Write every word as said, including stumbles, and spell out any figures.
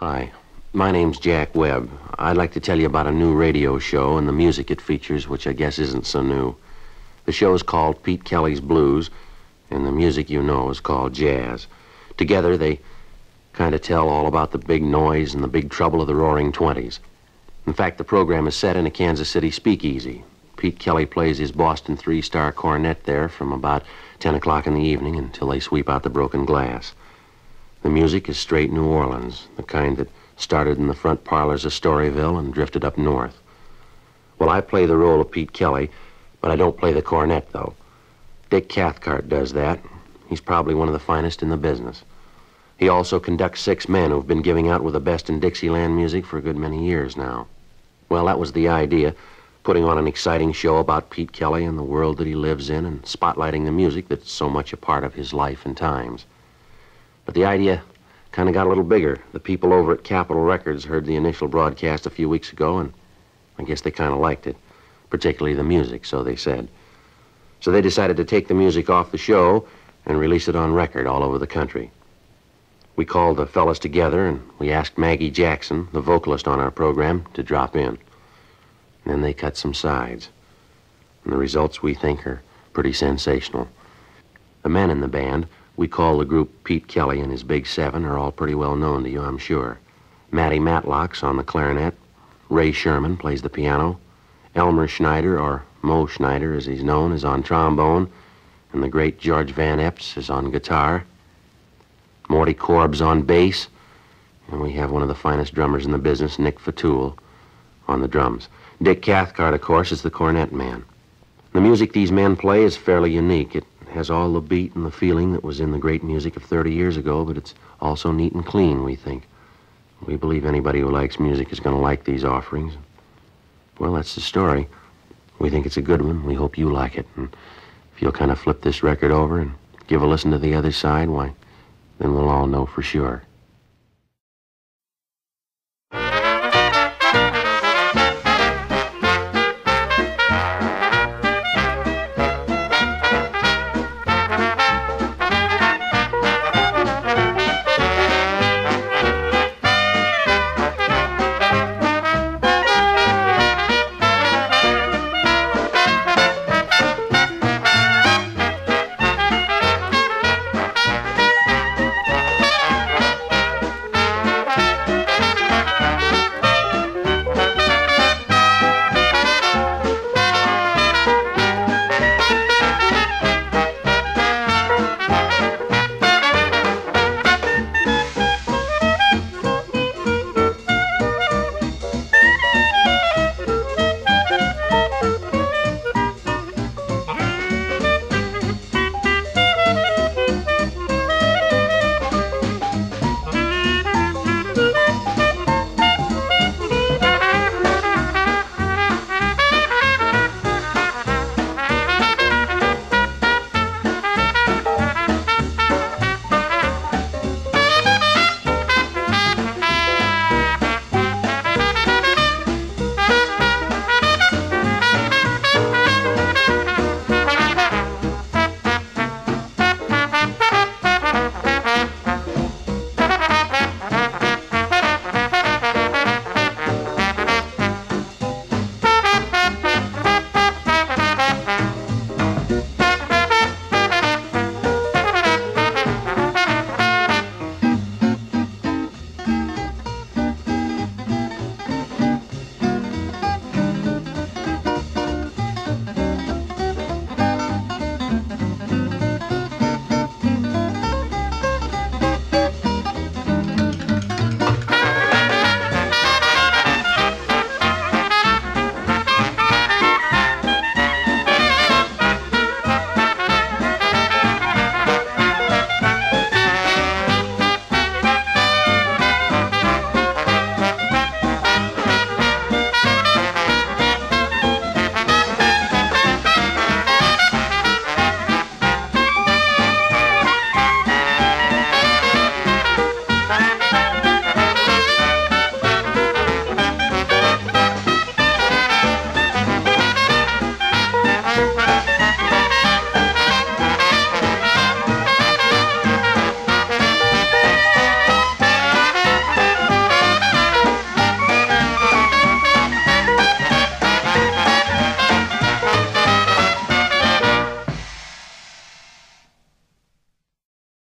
Hi, my name's Jack Webb. I'd like to tell you about a new radio show and the music it features, which I guess isn't so new. The show is called Pete Kelly's Blues, and the music you know is called jazz. Together, they kind of tell all about the big noise and the big trouble of the Roaring Twenties. In fact, the program is set in a Kansas City speakeasy. Pete Kelly plays his Boston three-star cornet there from about ten o'clock in the evening until they sweep out the broken glass. The music is straight New Orleans, the kind that started in the front parlors of Storyville and drifted up north. Well, I play the role of Pete Kelly, but I don't play the cornet, though. Dick Cathcart does that. He's probably one of the finest in the business. He also conducts six men who've been giving out with the best in Dixieland music for a good many years now. Well, that was the idea, putting on an exciting show about Pete Kelly and the world that he lives in and spotlighting the music that's so much a part of his life and times. But the idea kind of got a little bigger. The people over at Capitol Records heard the initial broadcast a few weeks ago, and I guess they kind of liked it, particularly the music, so they said. So they decided to take the music off the show and release it on record all over the country. We called the fellas together, and we asked Maggie Jackson, the vocalist on our program, to drop in. And then they cut some sides. And the results, we think, are pretty sensational. The men in the band we call the group Pete Kelly and his Big Seven are all pretty well known to you, I'm sure. Matty Matlock's on the clarinet. Ray Sherman plays the piano. Elmer Schneider, or Mo Schneider as he's known, is on trombone. And the great George Van Eps is on guitar. Morty Korb's on bass, and we have one of the finest drummers in the business, Nick Fatool, on the drums. Dick Cathcart, of course, is the cornet man. The music these men play is fairly unique. It has all the beat and the feeling that was in the great music of thirty years ago, but it's also neat and clean, we think. We believe anybody who likes music is going to like these offerings. Well, that's the story. We think it's a good one. We hope you like it. And if you'll kind of flip this record over and give a listen to the other side, why, then we'll all know for sure.